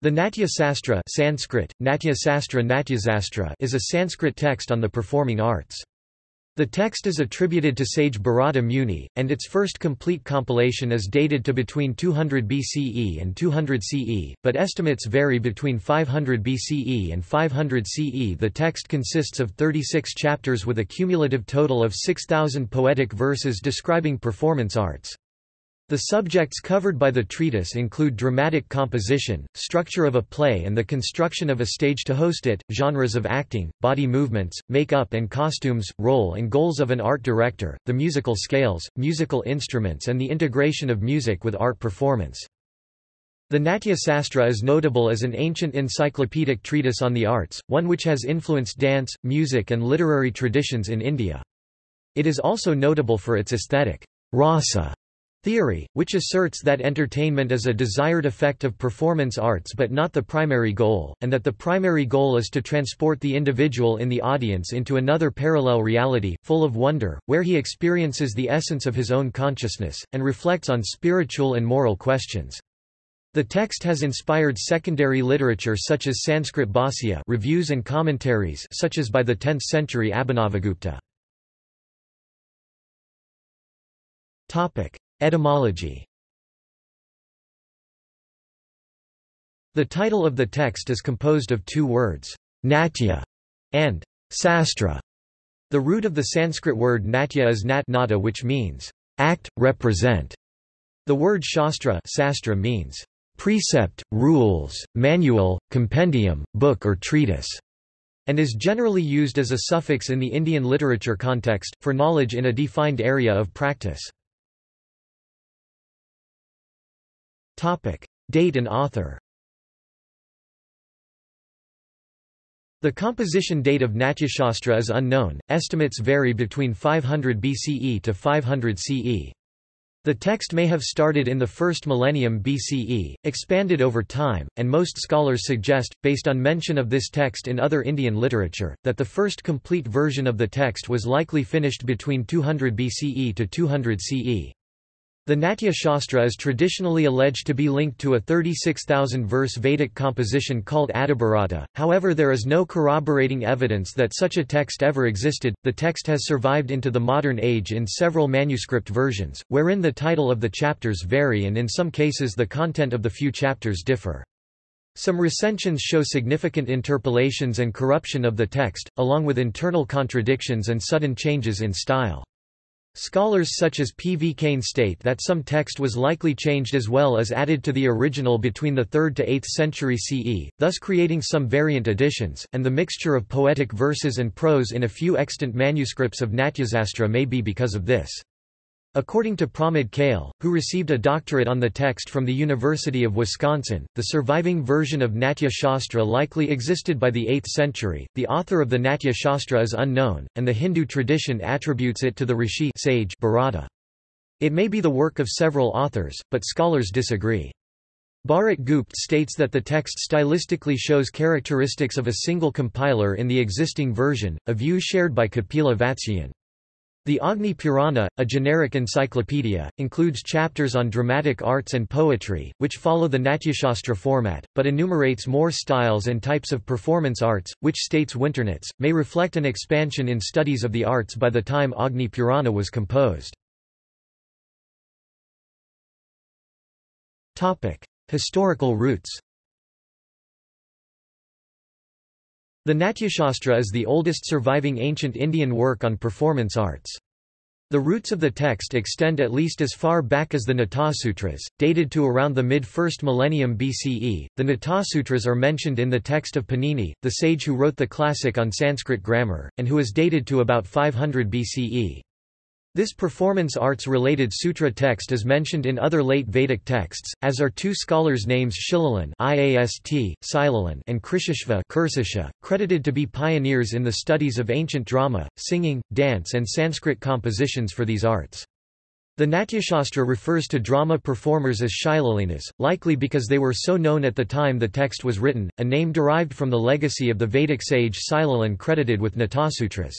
The Nāṭyaśāstra (Sanskrit: Nāṭyaśāstra) is a Sanskrit text on the performing arts. The text is attributed to sage Bharata Muni, and its first complete compilation is dated to between 200 BCE and 200 CE, but estimates vary between 500 BCE and 500 CE. The text consists of 36 chapters with a cumulative total of 6,000 poetic verses describing performance arts. The subjects covered by the treatise include dramatic composition, structure of a play and the construction of a stage to host it, genres of acting, body movements, make-up and costumes, role and goals of an art director, the musical scales, musical instruments and the integration of music with art performance. The Nāṭyaśāstra is notable as an ancient encyclopedic treatise on the arts, one which has influenced dance, music and literary traditions in India. It is also notable for its aesthetic, rasa theory, which asserts that entertainment is a desired effect of performance arts but not the primary goal, and that the primary goal is to transport the individual in the audience into another parallel reality, full of wonder, where he experiences the essence of his own consciousness, and reflects on spiritual and moral questions. The text has inspired secondary literature such as Sanskrit bhāṣya reviews and commentaries such as by the 10th century Abhinavagupta. Etymology. The title of the text is composed of two words, natya and sastra. The root of the Sanskrit word natya is nata, which means act, represent. The word shastra means precept, rules, manual, compendium, book or treatise, and is generally used as a suffix in the Indian literature context, for knowledge in a defined area of practice. Date and author. The composition date of Nāṭyaśāstra is unknown, estimates vary between 500 BCE to 500 CE. The text may have started in the first millennium BCE, expanded over time, and most scholars suggest, based on mention of this text in other Indian literature, that the first complete version of the text was likely finished between 200 BCE to 200 CE. The Nāṭyaśāstra is traditionally alleged to be linked to a 36,000-verse Vedic composition called Atabharata, however there is no corroborating evidence that such a text ever existed. The text has survived into the modern age in several manuscript versions, wherein the title of the chapters vary and in some cases the content of the few chapters differ. Some recensions show significant interpolations and corruption of the text, along with internal contradictions and sudden changes in style. Scholars such as P. V. Kane state that some text was likely changed as well as added to the original between the 3rd to 8th century CE, thus creating some variant editions, and the mixture of poetic verses and prose in a few extant manuscripts of Nāṭyaśāstra may be because of this. According to Pramod Kale, who received a doctorate on the text from the University of Wisconsin, the surviving version of Nāṭyaśāstra likely existed by the 8th century. The author of the Nāṭyaśāstra is unknown, and the Hindu tradition attributes it to the rishi sage Bharata. It may be the work of several authors, but scholars disagree. Bharat Gupta states that the text stylistically shows characteristics of a single compiler in the existing version, a view shared by Kapila Vatsyayan. The Agni Purana, a generic encyclopedia, includes chapters on dramatic arts and poetry, which follow the Nāṭyaśāstra format, but enumerates more styles and types of performance arts, which, states Winternitz, may reflect an expansion in studies of the arts by the time Agni Purana was composed. Historical roots. The Nāṭyaśāstra is the oldest surviving ancient Indian work on performance arts. The roots of the text extend at least as far back as the Sutras, dated to around the mid-1st millennium BCE. The Sutras are mentioned in the text of Panini, the sage who wrote the classic on Sanskrit grammar, and who is dated to about 500 BCE. This performance arts-related sutra text is mentioned in other late Vedic texts, as are two scholars' names Shilalan and Krishashva, credited to be pioneers in the studies of ancient drama, singing, dance and Sanskrit compositions for these arts. The Nāṭyaśāstra refers to drama performers as Shilalinas, likely because they were so known at the time the text was written, a name derived from the legacy of the Vedic sage Shilalan credited with Natasutras.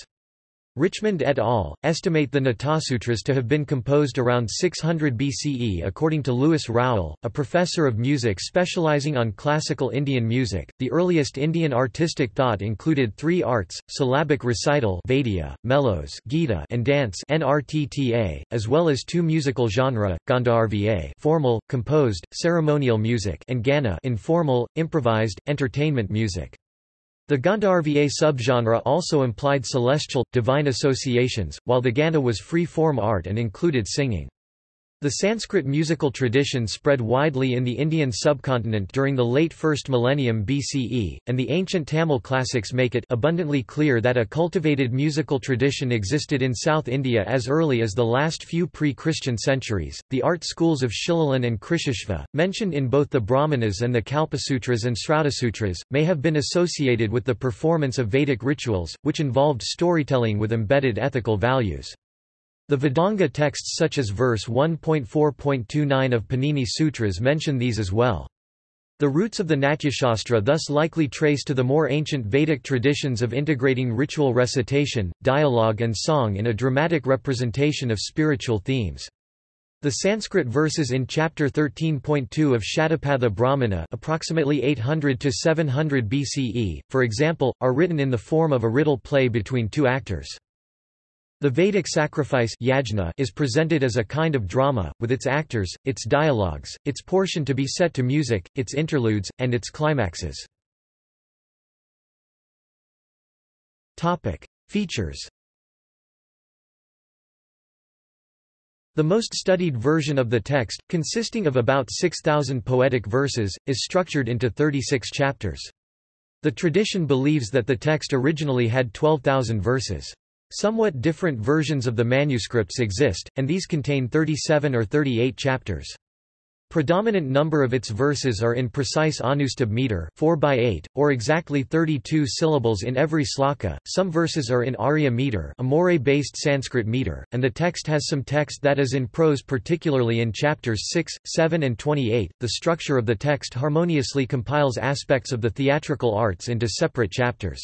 Richmond et al. Estimate the Nāṭyaśāsutras to have been composed around 600 BCE according to Louis Rowell, a professor of music specializing on classical Indian music. The earliest Indian artistic thought included three arts, syllabic recital Vaidya, mellows Gita, and dance Nrtta, as well as two musical genres, Gandharva formal, composed, ceremonial music and Gana informal, improvised, entertainment music. The Gandharva subgenre also implied celestial, divine associations, while the Gana was free-form art and included singing. The Sanskrit musical tradition spread widely in the Indian subcontinent during the late 1st millennium BCE, and the ancient Tamil classics make it abundantly clear that a cultivated musical tradition existed in South India as early as the last few pre-Christian centuries. The art schools of Shilalan and Krishashva, mentioned in both the Brahmanas and the Kalpasutras and Sraddhasutras, may have been associated with the performance of Vedic rituals, which involved storytelling with embedded ethical values. The Vedanga texts such as verse 1.4.29 of Panini Sutras mention these as well. The roots of the Nāṭyaśāstra thus likely trace to the more ancient Vedic traditions of integrating ritual recitation, dialogue and song in a dramatic representation of spiritual themes. The Sanskrit verses in chapter 13.2 of Shatapatha Brahmana, approximately 800 to 700 BCE, for example, are written in the form of a riddle play between two actors. The Vedic sacrifice yajna is presented as a kind of drama, with its actors, its dialogues, its portion to be set to music, its interludes, and its climaxes. Features. The most studied version of the text, consisting of about 6,000 poetic verses, is structured into 36 chapters. The tradition believes that the text originally had 12,000 verses. Somewhat different versions of the manuscripts exist, and these contain 37 or 38 chapters. Predominant number of its verses are in precise Anustabh meter 4/8, or exactly 32 syllables in every sloka. Some verses are in Arya meter, a Moray-based Sanskrit meter, and the text has some text that is in prose, particularly in chapters 6, 7 and 28. The structure of the text harmoniously compiles aspects of the theatrical arts into separate chapters.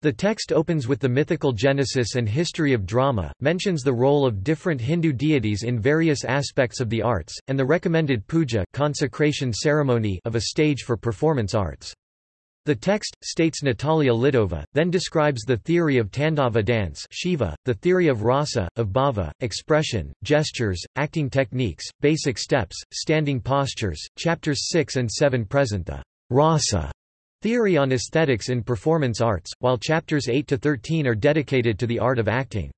The text opens with the mythical genesis and history of drama, mentions the role of different Hindu deities in various aspects of the arts, and the recommended puja consecration ceremony of a stage for performance arts. The text, states Natalia Lidova, then describes the theory of Tandava dance Shiva, the theory of Rasa, of Bhava, expression, gestures, acting techniques, basic steps, standing postures. Chapters 6 and 7 present the Rasa theory on aesthetics in performance arts, while chapters 8 to 13 are dedicated to the art of acting.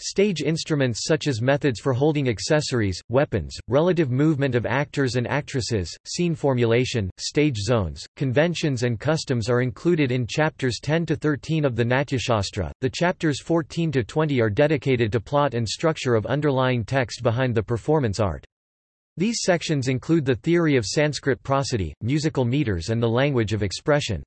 Stage instruments such as methods for holding accessories, weapons, relative movement of actors and actresses, scene formulation, stage zones, conventions and customs are included in chapters 10 to 13 of the Nāṭyaśāstra. The chapters 14 to 20 are dedicated to plot and structure of underlying text behind the performance art. These sections include the theory of Sanskrit prosody, musical meters and the language of expression.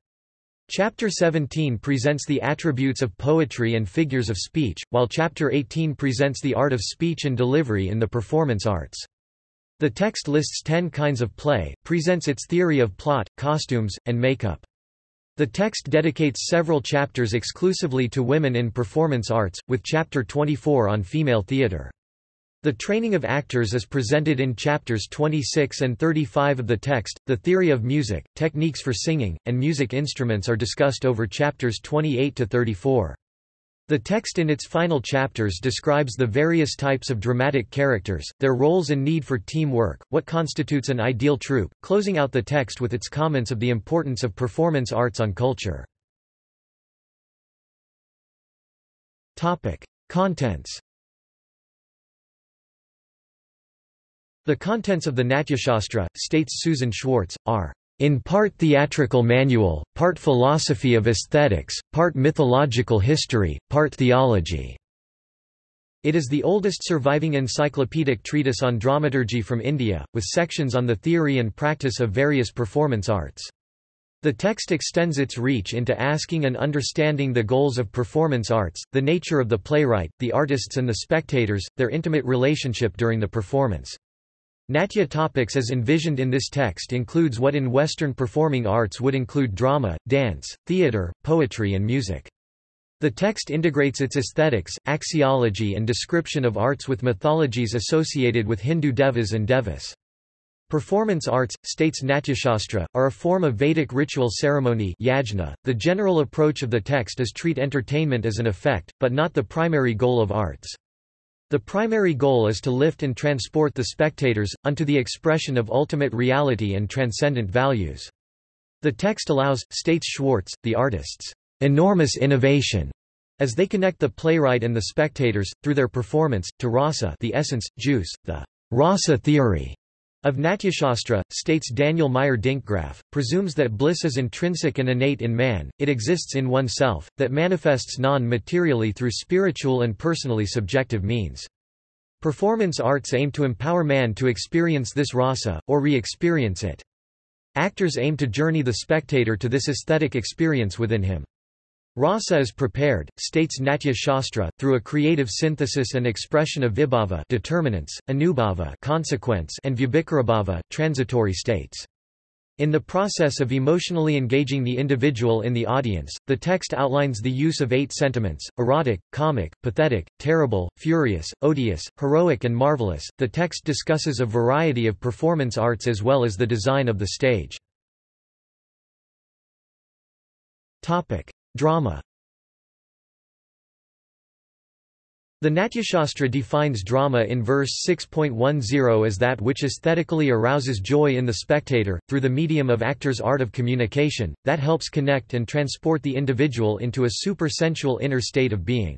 Chapter 17 presents the attributes of poetry and figures of speech, while chapter 18 presents the art of speech and delivery in the performance arts. The text lists 10 kinds of play, presents its theory of plot, costumes, and makeup. The text dedicates several chapters exclusively to women in performance arts, with chapter 24 on female theatre. The training of actors is presented in chapters 26 and 35 of the text. The theory of music, techniques for singing, and music instruments are discussed over chapters 28 to 34. The text in its final chapters describes the various types of dramatic characters, their roles and need for teamwork, what constitutes an ideal troupe, closing out the text with its comments of the importance of performance arts on culture. Topic: Contents. The contents of the Nāṭyaśāstra, states Susan Schwartz, are in part theatrical manual, part philosophy of aesthetics, part mythological history, part theology. It is the oldest surviving encyclopedic treatise on dramaturgy from India, with sections on the theory and practice of various performance arts. The text extends its reach into asking and understanding the goals of performance arts, the nature of the playwright, the artists and the spectators, their intimate relationship during the performance. Natya topics as envisioned in this text includes what in Western performing arts would include drama, dance, theater, poetry and music. The text integrates its aesthetics, axiology and description of arts with mythologies associated with Hindu devas and devas. Performance arts, states Nāṭyaśāstra, are a form of Vedic ritual ceremony yajna. The general approach of the text is treat entertainment as an effect, but not the primary goal of arts. The primary goal is to lift and transport the spectators, unto the expression of ultimate reality and transcendent values. The text allows, states Schwartz, the artists, enormous innovation, as they connect the playwright and the spectators, through their performance, to rasa, the essence, juice, the rasa theory. Of Nāṭyaśāstra, states Daniel Meyer Dinkgraf, presumes that bliss is intrinsic and innate in man, it exists in oneself, that manifests non-materially through spiritual and personally subjective means. Performance arts aim to empower man to experience this rasa, or re-experience it. Actors aim to journey the spectator to this aesthetic experience within him. Rasa is prepared, states Nāṭyaśāstra, through a creative synthesis and expression of vibhava determinants, anubhava consequence, and vibhikarabhava transitory states. In the process of emotionally engaging the individual in the audience, the text outlines the use of 8 sentiments: erotic, comic, pathetic, terrible, furious, odious, heroic and marvelous. The text discusses a variety of performance arts as well as the design of the stage. Topic: Drama. The Nāṭyaśāstra defines drama in verse 6.10 as that which aesthetically arouses joy in the spectator, through the medium of actor's art of communication, that helps connect and transport the individual into a supersensual inner state of being.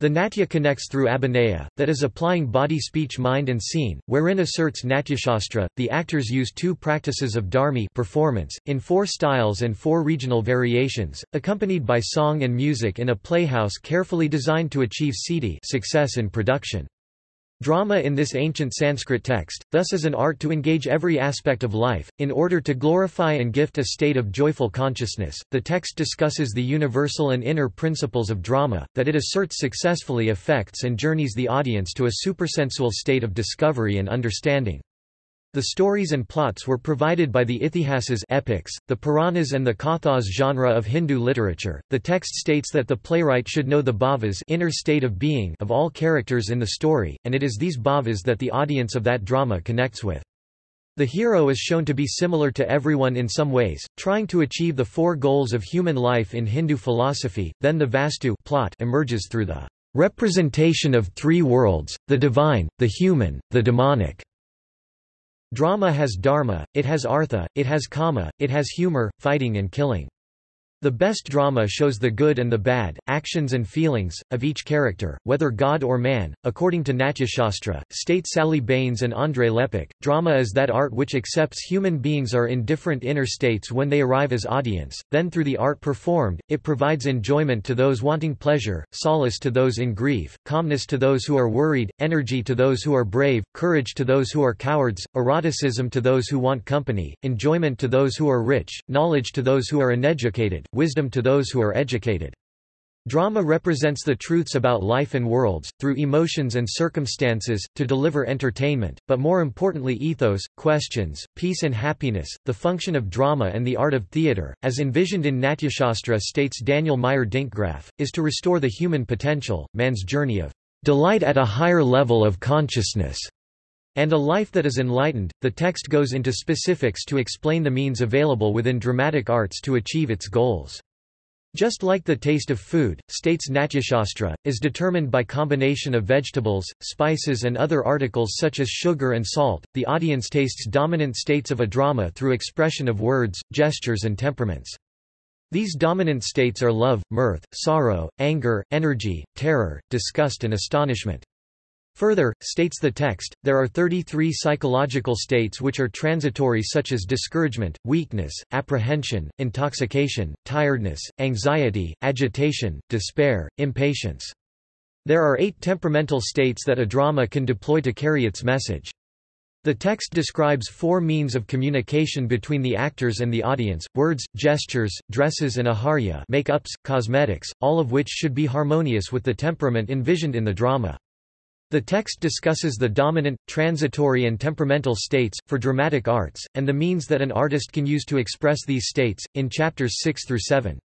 The Natya connects through Abhinaya, that is applying body, speech, mind and scene, wherein asserts Nāṭyaśāstra, the actors use 2 practices of dharmi performance, in 4 styles and 4 regional variations, accompanied by song and music in a playhouse carefully designed to achieve siddhi success in production. Drama in this ancient Sanskrit text, thus is an art to engage every aspect of life, in order to glorify and gift a state of joyful consciousness. The text discusses the universal and inner principles of drama, that it asserts successfully affects and journeys the audience to a supersensual state of discovery and understanding. The stories and plots were provided by the Itihasas epics, the Puranas and the Kathas genre of Hindu literature. The text states that the playwright should know the bhavas inner state of being of all characters in the story, and it is these bhavas that the audience of that drama connects with. The hero is shown to be similar to everyone in some ways, trying to achieve the 4 goals of human life in Hindu philosophy. Then the Vastu plot emerges through the representation of 3 worlds, the divine, the human, the demonic. Drama has dharma, it has artha, it has kama, it has humor, fighting and killing. The best drama shows the good and the bad, actions and feelings, of each character, whether god or man. According to Nāṭyaśāstra, states Sally Baines and Andrei Lepik, drama is that art which accepts human beings are in different inner states when they arrive as audience, then through the art performed, it provides enjoyment to those wanting pleasure, solace to those in grief, calmness to those who are worried, energy to those who are brave, courage to those who are cowards, eroticism to those who want company, enjoyment to those who are rich, knowledge to those who are uneducated, wisdom to those who are educated. Drama represents the truths about life and worlds, through emotions and circumstances, to deliver entertainment, but more importantly ethos, questions, peace and happiness. The function of drama and the art of theatre, as envisioned in Nāṭyaśāstra, states Daniel Meyer Dinkgraf, is to restore the human potential, man's journey of delight at a higher level of consciousness, and a life that is enlightened. The text goes into specifics to explain the means available within dramatic arts to achieve its goals. Just like the taste of food, states Nāṭyaśāstra, is determined by combination of vegetables, spices and other articles such as sugar and salt, the audience tastes dominant states of a drama through expression of words, gestures and temperaments. These dominant states are love, mirth, sorrow, anger, energy, terror, disgust and astonishment. Further, states the text, there are 33 psychological states which are transitory such as discouragement, weakness, apprehension, intoxication, tiredness, anxiety, agitation, despair, impatience. There are 8 temperamental states that a drama can deploy to carry its message. The text describes 4 means of communication between the actors and the audience: words, gestures, dresses and aharya make-ups, cosmetics, all of which should be harmonious with the temperament envisioned in the drama. The text discusses the dominant, transitory and temperamental states, for dramatic arts, and the means that an artist can use to express these states, in chapters 6 through 7.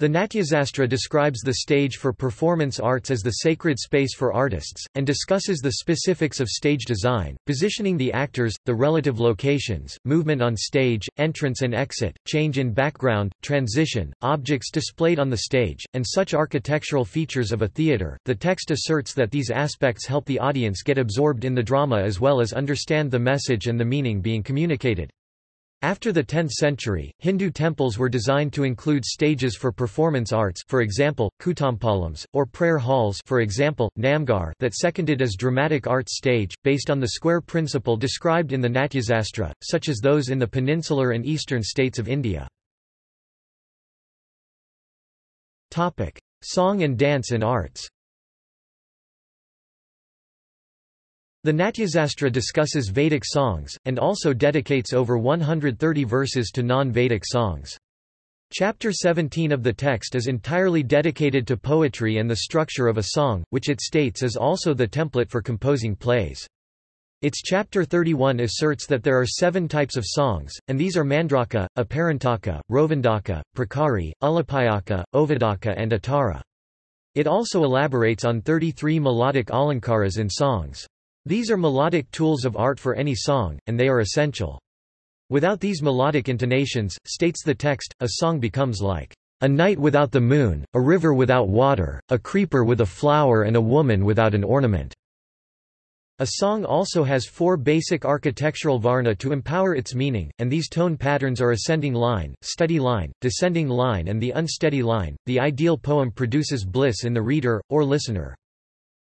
The Nāṭyaśāstra describes the stage for performance arts as the sacred space for artists, and discusses the specifics of stage design, positioning the actors, the relative locations, movement on stage, entrance and exit, change in background, transition, objects displayed on the stage, and such architectural features of a theater. The text asserts that these aspects help the audience get absorbed in the drama as well as understand the message and the meaning being communicated. After the 10th century, Hindu temples were designed to include stages for performance arts, for example, Kuttampalams, or prayer halls, for example, Namgar, that seconded as dramatic arts stage, based on the square principle described in the Nāṭyaśāstra, such as those in the peninsular and eastern states of India. Topic: Song and dance in arts. The Nāṭyaśāstra discusses Vedic songs, and also dedicates over 130 verses to non-Vedic songs. Chapter 17 of the text is entirely dedicated to poetry and the structure of a song, which it states is also the template for composing plays. Its chapter 31 asserts that there are 7 types of songs, and these are Mandraka, Aparantaka, Rovandaka, Prakari, Ulapayaka, Ovadaka and Attara. It also elaborates on 33 melodic alankaras in songs. These are melodic tools of art for any song, and they are essential. Without these melodic intonations, states the text, a song becomes like a night without the moon, a river without water, a creeper with a flower and a woman without an ornament. A song also has 4 basic architectural varna to empower its meaning, and these tone patterns are ascending line, steady line, descending line and the unsteady line. The ideal poem produces bliss in the reader, or listener.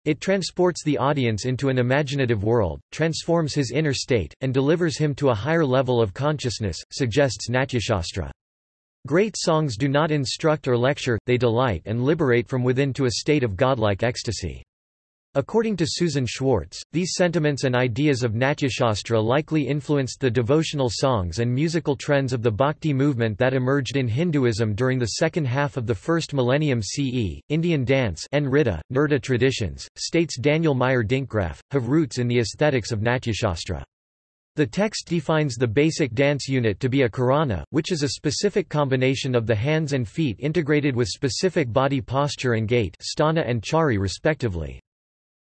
It transports the audience into an imaginative world, transforms his inner state, and delivers him to a higher level of consciousness, suggests Nāṭyaśāstra. Great songs do not instruct or lecture, they delight and liberate from within to a state of godlike ecstasy. According to Susan Schwartz, these sentiments and ideas of Nāṭyaśāstra likely influenced the devotional songs and musical trends of the Bhakti movement that emerged in Hinduism during the second half of the first millennium CE. Indian dance and Nrita traditions, states Daniel Meyer Dinkgraf, have roots in the aesthetics of Nāṭyaśāstra. The text defines the basic dance unit to be a karana, which is a specific combination of the hands and feet integrated with specific body posture and gait, sthana and chari respectively.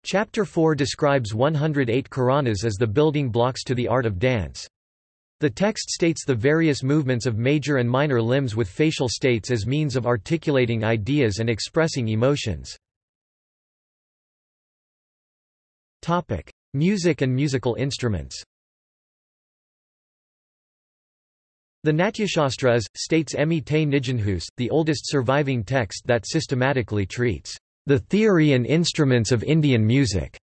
Chapter 4 describes 108 karanas as the building blocks to the art of dance. The text states the various movements of major and minor limbs with facial states as means of articulating ideas and expressing emotions. Topic: Music and musical instruments. The Nāṭyaśāstra is, states Emmie te Nijenhuis, the oldest surviving text that systematically treats the theory and instruments of Indian music.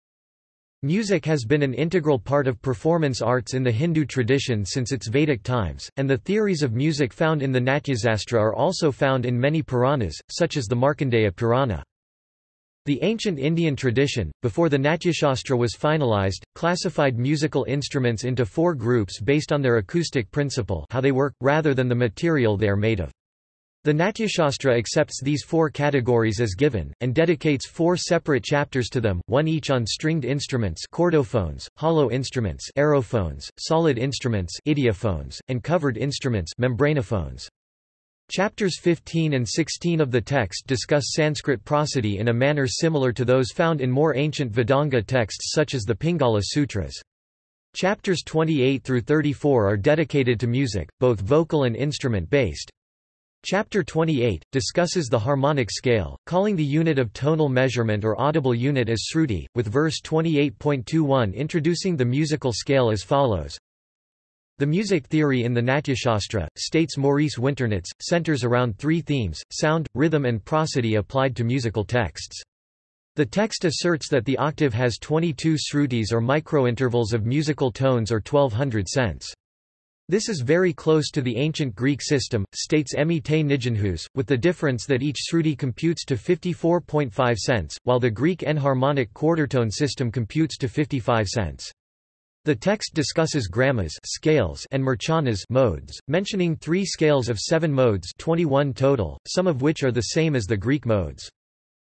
Music has been an integral part of performance arts in the Hindu tradition since its Vedic times, and the theories of music found in the Nāṭyaśāstra are also found in many Puranas, such as the Markandeya Purana. The ancient Indian tradition, before the Nāṭyaśāstra was finalized, classified musical instruments into 4 groups based on their acoustic principle, how they work, rather than the material they are made of. The Nāṭyaśāstra accepts these 4 categories as given, and dedicates 4 separate chapters to them, one each on stringed instruments, chordophones, hollow instruments, aerophones, solid instruments, idiophones, and covered instruments, membranophones. Chapters 15 and 16 of the text discuss Sanskrit prosody in a manner similar to those found in more ancient Vedanga texts such as the Pingala Sutras. Chapters 28 through 34 are dedicated to music, both vocal and instrument-based. Chapter 28 discusses the harmonic scale, calling the unit of tonal measurement or audible unit as Shruti, with verse 28.21 introducing the musical scale as follows. The music theory in the Nāṭyaśāstra, states Maurice Winternitz, centers around 3 themes: sound, rhythm, and prosody applied to musical texts. The text asserts that the octave has 22 Shrutis or microintervals of musical tones or 1200 cents. This is very close to the ancient Greek system, states Emmie te Nijenhuis, with the difference that each Shruti computes to 54.5 cents, while the Greek enharmonic quartertone system computes to 55 cents. The text discusses grammas scales and murchanas modes, mentioning 3 scales of 7 modes, 21 total, some of which are the same as the Greek modes.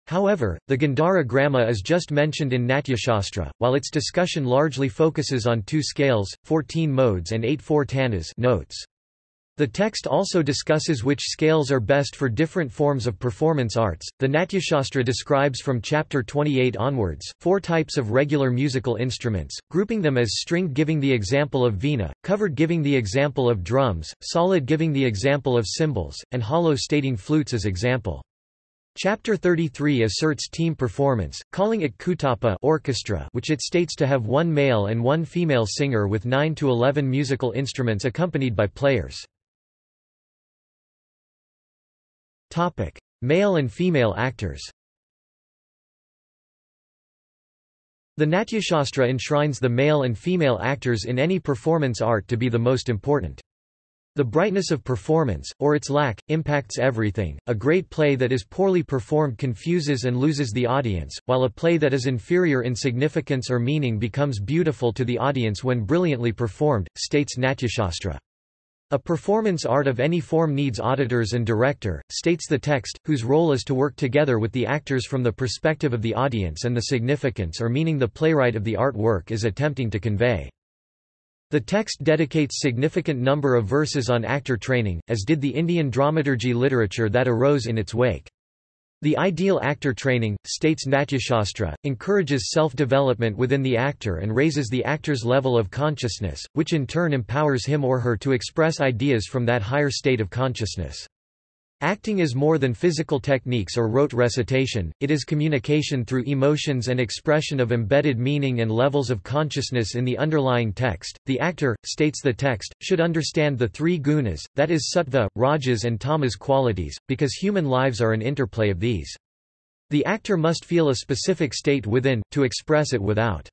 However, the Gandhara Gramma is just mentioned in Nāṭyaśāstra, while its discussion largely focuses on 2 scales, 14 modes and 8 four tanas notes. The text also discusses which scales are best for different forms of performance arts. The Nāṭyaśāstra describes from chapter 28 onwards 4 types of regular musical instruments, grouping them as stringed giving the example of veena, covered giving the example of drums, solid giving the example of cymbals, and hollow stating flutes as example. Chapter 33 asserts team performance, calling it kūtapa orchestra, which it states to have 1 male and 1 female singer with 9 to 11 musical instruments accompanied by players. Topic: Male and female actors. The Nāṭyaśāstra enshrines the male and female actors in any performance art to be the most important. The brightness of performance, or its lack, impacts everything. A great play that is poorly performed confuses and loses the audience, while a play that is inferior in significance or meaning becomes beautiful to the audience when brilliantly performed, states Nāṭyaśāstra. A performance art of any form needs auditors and director, states the text, whose role is to work together with the actors from the perspective of the audience and the significance or meaning the playwright of the artwork is attempting to convey. The text dedicates significant number of verses on actor training, as did the Indian dramaturgy literature that arose in its wake. The ideal actor training, states Nāṭyaśāstra, encourages self-development within the actor and raises the actor's level of consciousness, which in turn empowers him or her to express ideas from that higher state of consciousness. Acting is more than physical techniques or rote recitation, it is communication through emotions and expression of embedded meaning and levels of consciousness in the underlying text. The actor, states the text, should understand the 3 gunas, that is sattva, rajas and tamas qualities, because human lives are an interplay of these. The actor must feel a specific state within, to express it without.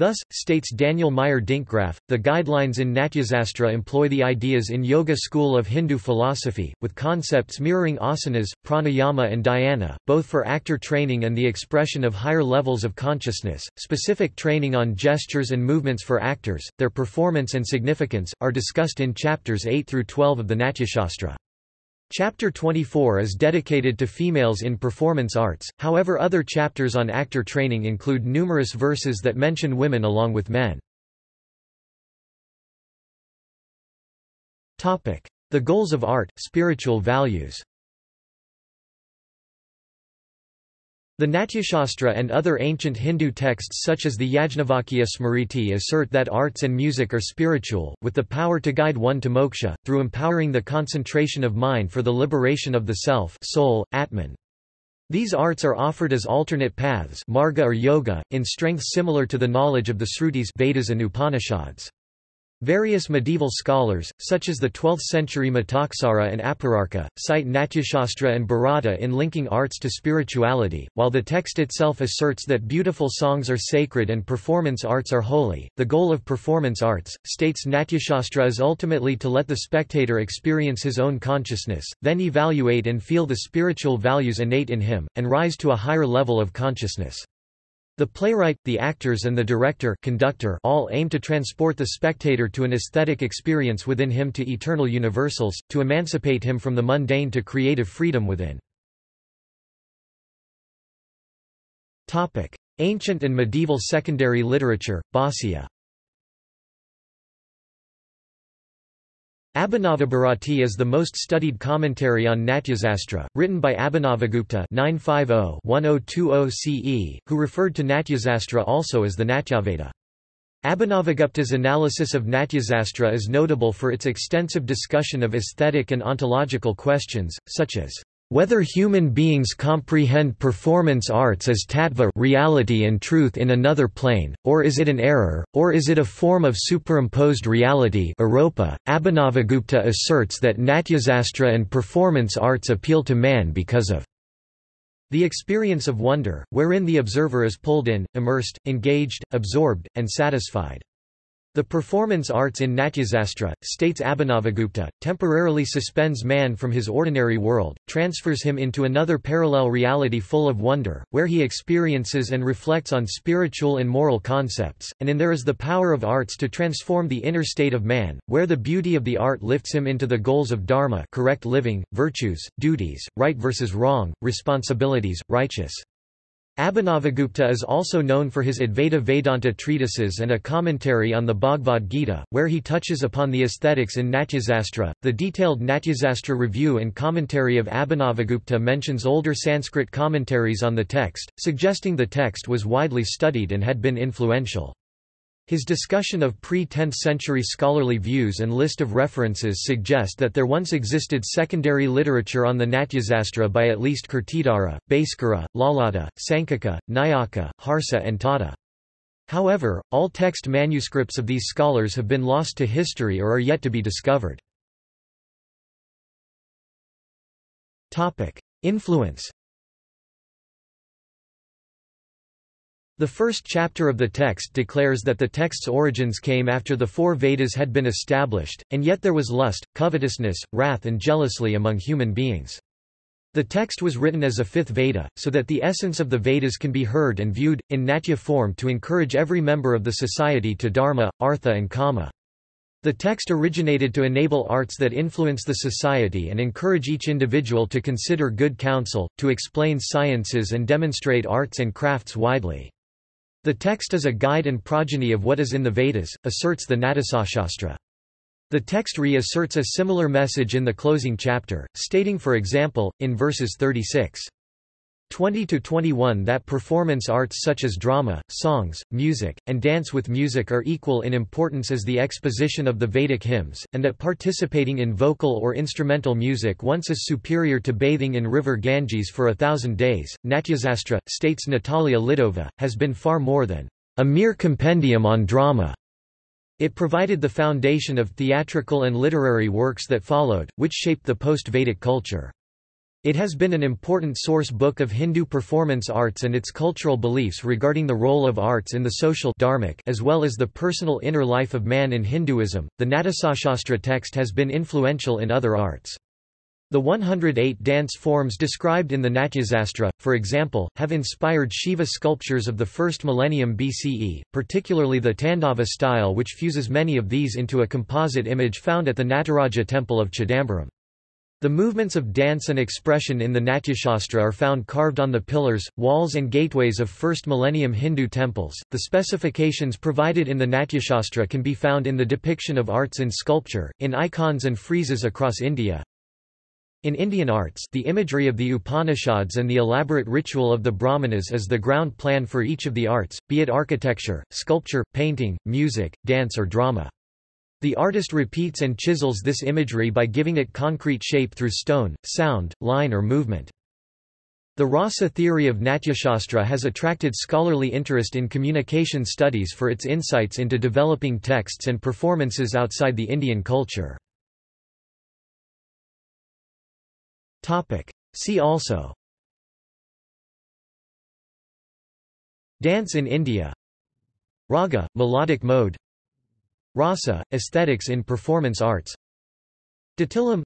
Thus, states Daniel Meyer Dinkgraf, the guidelines in Nāṭyaśāstra employ the ideas in yoga school of Hindu philosophy, with concepts mirroring asanas, pranayama and dhyana, both for actor training and the expression of higher levels of consciousness. Specific training on gestures and movements for actors, their performance and significance, are discussed in chapters 8 through 12 of the Nāṭyaśāstra. Chapter 24 is dedicated to females in performance arts, however other chapters on actor training include numerous verses that mention women along with men. The goals of art, spiritual values. The Nāṭyaśāstra and other ancient Hindu texts such as the Yajnavalkya Smriti assert that arts and music are spiritual, with the power to guide one to moksha, through empowering the concentration of mind for the liberation of the self soul, Atman. These arts are offered as alternate paths marga or yoga, in strength similar to the knowledge of the Srutis Vedas and Upanishads. Various medieval scholars, such as the 12th-century Mataksara and Apararka, cite Nāṭyaśāstra and Bharata in linking arts to spirituality. While the text itself asserts that beautiful songs are sacred and performance arts are holy, the goal of performance arts, states Nāṭyaśāstra, is ultimately to let the spectator experience his own consciousness, then evaluate and feel the spiritual values innate in him, and rise to a higher level of consciousness. The playwright, the actors and the director conductor all aim to transport the spectator to an aesthetic experience within him to eternal universals, to emancipate him from the mundane to creative freedom within. Ancient and medieval secondary literature, Bhāsya. Abhinavabharati is the most studied commentary on Nāṭyaśāstra, written by Abhinavagupta 950–1020 CE, who referred to Nāṭyaśāstra also as the Nātyaveda. Abhinavagupta's analysis of Nāṭyaśāstra is notable for its extensive discussion of aesthetic and ontological questions, such as whether human beings comprehend performance arts as tattva reality and truth in another plane, or is it an error, or is it a form of superimposed reality aropa. Abhinavagupta asserts that Nāṭyaśāstra and performance arts appeal to man because of the experience of wonder, wherein the observer is pulled in, immersed, engaged, absorbed, and satisfied. The performance arts in Nāṭyaśāstra, states Abhinavagupta, temporarily suspends man from his ordinary world, transfers him into another parallel reality full of wonder, where he experiences and reflects on spiritual and moral concepts, and in there is the power of arts to transform the inner state of man, where the beauty of the art lifts him into the goals of dharma, correct living, virtues, duties, right versus wrong, responsibilities, righteous. Abhinavagupta is also known for his Advaita Vedanta treatises and a commentary on the Bhagavad Gita, where he touches upon the aesthetics in Nāṭyaśāstra. The detailed Nāṭyaśāstra review and commentary of Abhinavagupta mentions older Sanskrit commentaries on the text, suggesting the text was widely studied and had been influential. His discussion of pre-10th century scholarly views and list of references suggest that there once existed secondary literature on the Nāṭyaśāstra by at least Kirtidara, Bhaskara, Lalata, Saṅkhika, Nayaka, Harsa and Tata. However, all text manuscripts of these scholars have been lost to history or are yet to be discovered. Influence. The first chapter of the text declares that the text's origins came after the four Vedas had been established, and yet there was lust, covetousness, wrath and jealousy among human beings. The text was written as a fifth Veda, so that the essence of the Vedas can be heard and viewed, in Natya form to encourage every member of the society to dharma, artha and kama. The text originated to enable arts that influence the society and encourage each individual to consider good counsel, to explain sciences and demonstrate arts and crafts widely. The text is a guide and progeny of what is in the Vedas, asserts the Nāṭyaśāstra. The text reasserts a similar message in the closing chapter, stating for example, in verses 36:20–21 that performance arts such as drama, songs, music, and dance with music are equal in importance as the exposition of the Vedic hymns, and that participating in vocal or instrumental music once is superior to bathing in river Ganges for 1,000 days. Nāṭyaśāstra, states Natalia Lidova, has been far more than a mere compendium on drama. It provided the foundation of theatrical and literary works that followed, which shaped the post-Vedic culture. It has been an important source book of Hindu performance arts and its cultural beliefs regarding the role of arts in the social dharmic as well as the personal inner life of man in Hinduism. The Nāṭyaśāstra text has been influential in other arts. The 108 dance forms described in the Nāṭyaśāstra, for example, have inspired Shiva sculptures of the first millennium BCE, particularly the Tandava style, which fuses many of these into a composite image found at the Nataraja temple of Chidambaram. The movements of dance and expression in the Nāṭyaśāstra are found carved on the pillars, walls and gateways of first millennium Hindu temples. The specifications provided in the Nāṭyaśāstra can be found in the depiction of arts in sculpture, in icons and friezes across India. In Indian arts, the imagery of the Upanishads and the elaborate ritual of the Brahmanas is the ground plan for each of the arts, be it architecture, sculpture, painting, music, dance or drama. The artist repeats and chisels this imagery by giving it concrete shape through stone, sound, line or movement. The Rasa theory of Nāṭyaśāstra has attracted scholarly interest in communication studies for its insights into developing texts and performances outside the Indian culture. See also: Dance in India, Raga, melodic mode, Rasa, aesthetics in performance arts, Datilam,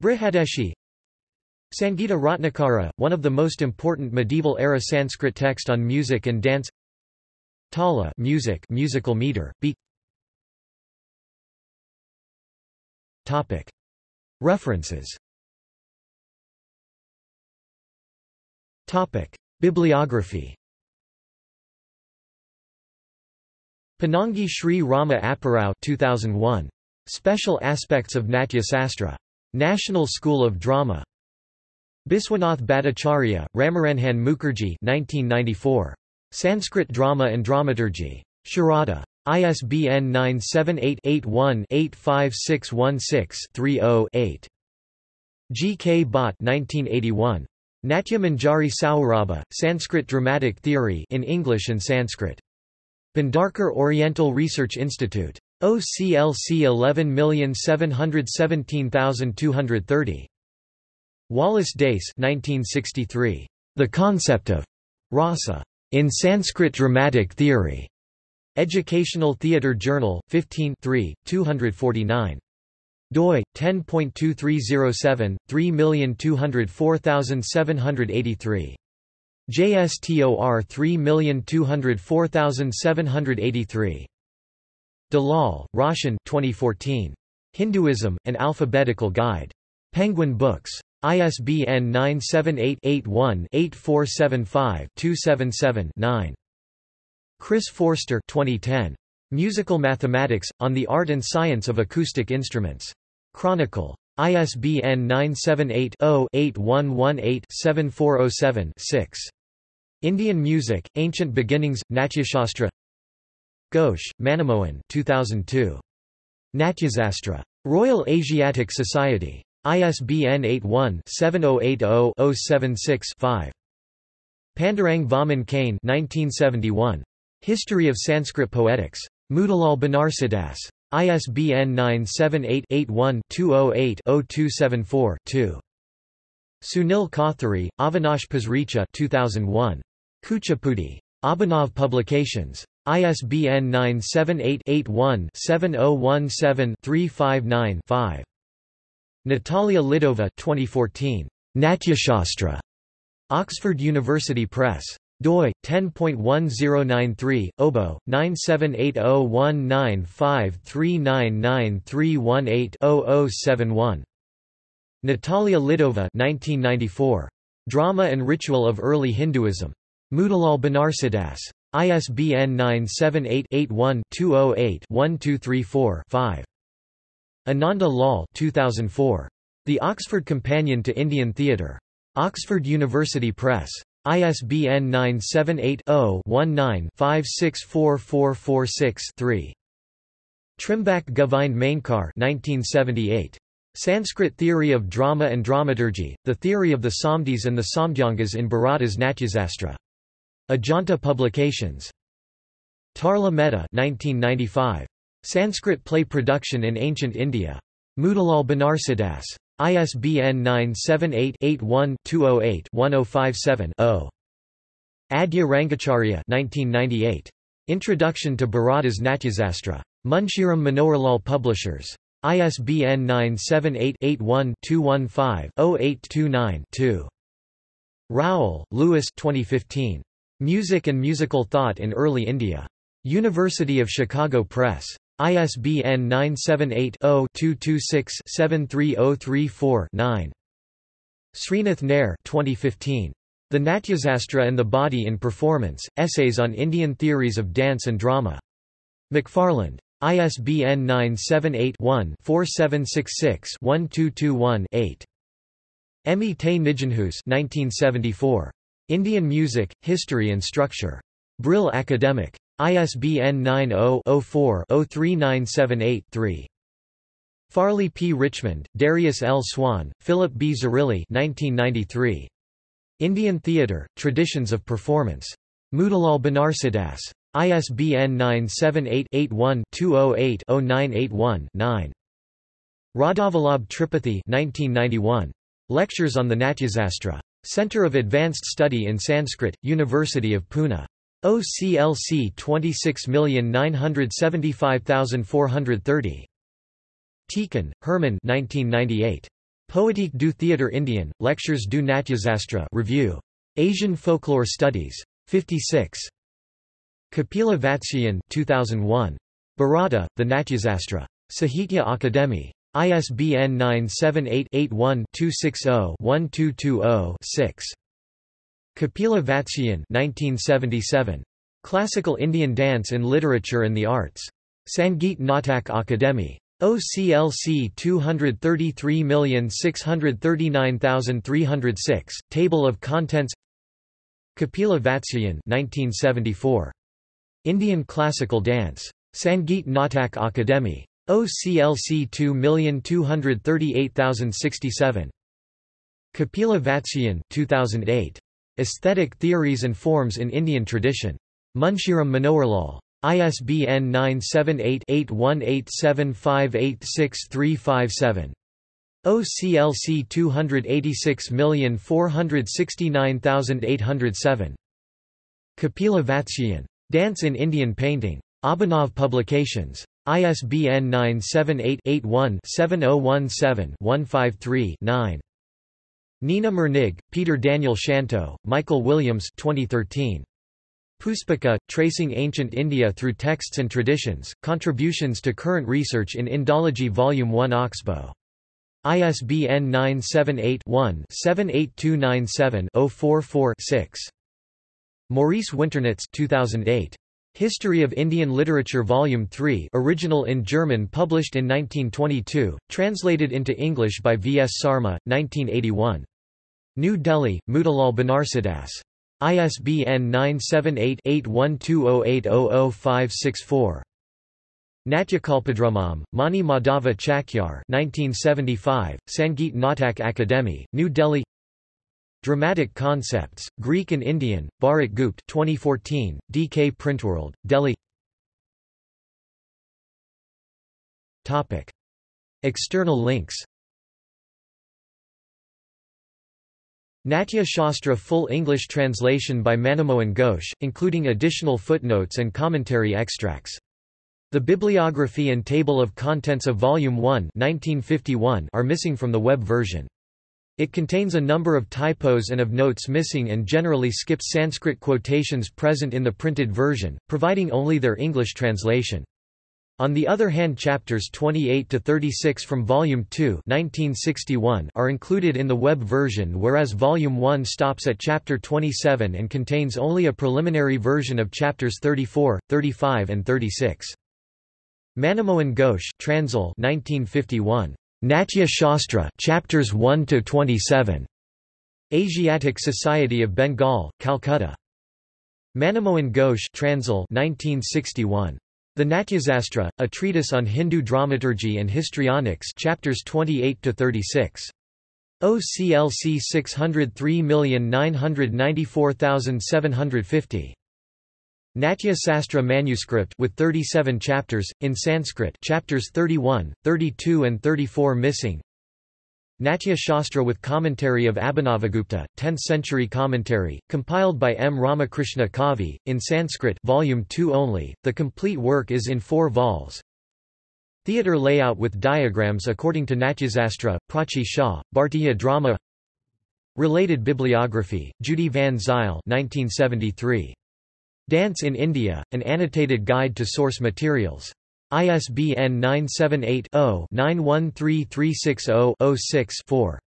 Brihadeshi, Sangeeta Ratnakara, one of the most important medieval-era Sanskrit text on music and dance, Tala, music, musical meter, beat. Topic. References. Topic. Bibliography. Panangi Sri Rama Apparao 2001. Special Aspects of Nāṭyaśāstra. National School of Drama. Biswanath Bhattacharya, Ramaranhan Mukherjee 1994. Sanskrit Drama and Dramaturgy. Sharada. ISBN 978-81-85616-30-8. G. K. Bhatt 1981. Natya Manjari Saurabha, Sanskrit Dramatic Theory in English and Sanskrit. Bhandarkar Oriental Research Institute. OCLC 11717230. Wallace Dace 1963. The Concept of Rasa in Sanskrit Dramatic Theory. Educational Theatre Journal, 15 3, 249. doi, 10.2307, 3204783. JSTOR 3204783. Dalal, Roshan 2014. Hinduism, An Alphabetical Guide. Penguin Books. ISBN 978-81-8475-277-9. Chris Forster 2010. Musical Mathematics, On the Art and Science of Acoustic Instruments. Chronicle. ISBN 978-0-8118-7407-6. Indian Music, Ancient Beginnings, Nāṭyaśāstra. Ghosh, Manamohan 2002. Nāṭyaśāstra. Royal Asiatic Society. ISBN 81-7080-076-5. Pandurang Vaman Kane 1971. History of Sanskrit Poetics. Mudalal Banarsidass. ISBN 978-81-208-0274-2. Sunil Kothari, Avinash Pasricha 2001. Kuchipudi. Abhinav Publications. ISBN 978-81-7017-359-5. Natalia Lidova 2014. Nāṭyaśāstra. Oxford University Press. DOI 10.1093 oboe 978019539931800071. Natalia Lidova 1994. Drama and Ritual of Early Hinduism. Mudalal Banarsidass. ISBN 978-81-208-1234-5. Ananda Lal 2004. The Oxford Companion to Indian Theatre. Oxford University Press. ISBN 978-0-19-564446-3. Trimbak Govind Mainkar 1978. Sanskrit Theory of Drama and Dramaturgy, The Theory of the Samdhis and the Samdhyangas in Bharata's Nāṭyaśāstra. Ajanta Publications. Tarla Mehta 1995. Sanskrit Play Production in Ancient India. Mudalal Banarsidass. ISBN 978-81-208-1057-0. Adya Rangacharya 1998. Introduction to Bharata's Nāṭyaśāstra. Munshiram Manoharlal Publishers. ISBN 978-81-215-0829-2. Rowell, Louis 2015. Music and Musical Thought in Early India. University of Chicago Press. ISBN 978-0-226-73034-9. Srinath Nair 2015. The Nāṭyaśāstra and the Body in Performance, Essays on Indian Theories of Dance and Drama. McFarland. ISBN 978-1-4766-1221-8. Emmie te Nijenhuis 1974. Indian Music, History and Structure. Brill Academic. ISBN 90-04-03978-3. Farley P. Richmond, Darius L. Swan, Philip B. Zerilli 1993. Indian Theatre, Traditions of Performance. Mudalal Banarsidass. ISBN 978-81-208-0981-9. Radhavalabh Tripathi 1991. Lectures on the Nāṭyaśāstra. Centre of Advanced Study in Sanskrit, University of Pune. OCLC 26975430. Tikan, Herman 1998. Poétique du théâtre indien, Lectures du Nāṭyaśāstra Review. Asian Folklore Studies. 56. Kapila Vatsyayan 2001. Bharata, the Nāṭyaśāstra. Sahitya Akademi. ISBN 978-81-260-1220-6. Kapila Vatsyayan 1977. Classical Indian Dance in Literature and the Arts. Sangeet Natak Akademi. OCLC 233639306. Table of Contents. Kapila Vatsyayan 1974. Indian Classical Dance. Sangeet Natak Akademi. OCLC 2238067. Kapila Vatsyayan 2008. Aesthetic Theories and Forms in Indian Tradition. Munshiram Manoharlal. ISBN 978-8187586357. OCLC 286469807. Kapila Vatsyayan. Dance in Indian Painting. Abhinav Publications. ISBN 978-81-7017-153-9. Nina Mernig, Peter Daniel Shanto, Michael Williams 2013. Puspika, Tracing Ancient India Through Texts and Traditions, Contributions to Current Research in Indology Volume 1 Oxbow. ISBN 978-1-78297-044-6. Maurice Winternitz, 2008. History of Indian Literature Volume 3, original in German, published in 1922, translated into English by V. S. Sarma, 1981. New Delhi, Mutilal Banarsidass. ISBN 978-8120800564. Natyakalpadramam, Mani Madhava Chakyar, 1975, Sangeet Natak Akademi, New Delhi. Dramatic Concepts, Greek and Indian, Bharat Gupta 2014, DK Printworld, Delhi. Topic. External links. Nāṭyaśāstra full English translation by Manamohan Ghosh, including additional footnotes and commentary extracts. The bibliography and table of contents of Volume 1 (1951) are missing from the web version. It contains a number of typos and of notes missing and generally skips Sanskrit quotations present in the printed version, providing only their English translation. On the other hand, chapters 28 to 36 from Volume 2 (1961) are included in the web version, whereas Volume 1 stops at chapter 27 and contains only a preliminary version of chapters 34, 35 and 36. Manamohan Ghosh, Transl 1951. Nāṭyaśāstra, chapters 1 to 27. Asiatic Society of Bengal, Calcutta. Manamohan Ghosh, Transl 1961. The Nāṭyaśāstra, a treatise on Hindu dramaturgy and histrionics, chapters 28 to 36. OCLC 603,994,750. Nāṭyaśāstra manuscript with 37 chapters in Sanskrit, chapters 31, 32 and 34 missing. Nāṭyaśāstra with commentary of Abhinavagupta, 10th century commentary compiled by M. Ramakrishna Kavi in Sanskrit, volume 2 only. The complete work is in 4 vols. Theater layout with diagrams according to Nāṭyaśāstra, Prachi Shah, Bhartiya Drama. Related bibliography, Judy Van Zyl, 1973. Dance in India, an annotated guide to source materials. ISBN 978-0-913360-06-4.